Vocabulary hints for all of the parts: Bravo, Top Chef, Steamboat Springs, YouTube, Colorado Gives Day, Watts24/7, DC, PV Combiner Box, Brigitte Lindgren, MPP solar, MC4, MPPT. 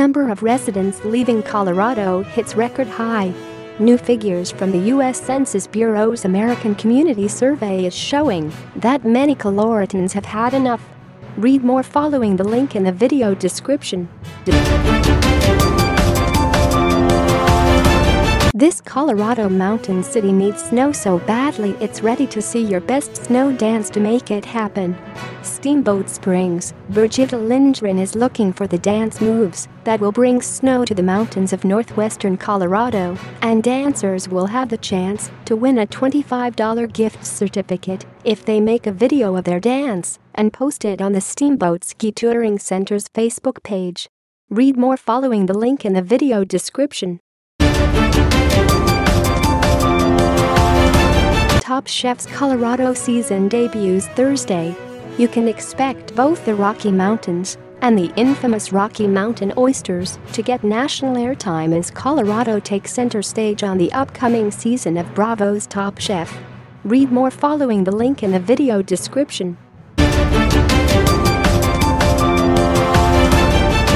number of residents leaving Colorado hits record high. New figures from the U.S. Census Bureau's American Community Survey is showing that many Coloradans have had enough. Read more following the link in the video description. This Colorado mountain city needs snow so badly it's ready to see your best snow dance to make it happen. Steamboat Springs, Brigitte Lindgren is looking for the dance moves that will bring snow to the mountains of northwestern Colorado, and dancers will have the chance to win a $25 gift certificate if they make a video of their dance and post it on the Steamboat Ski Touring Center's Facebook page. Read more following the link in the video description. Top Chef's Colorado season debuts Thursday. You can expect both the Rocky Mountains and the infamous Rocky Mountain oysters to get national airtime as Colorado takes center stage on the upcoming season of Bravo's Top Chef. Read more following the link in the video description.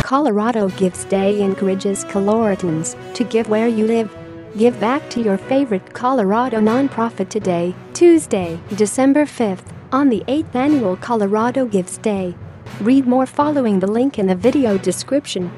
Colorado Gives Day encourages Coloradans to give where you live. Give back to your favorite Colorado nonprofit today, Tuesday, December 5th, on the 8th annual Colorado Gives Day. Read more following the link in the video description.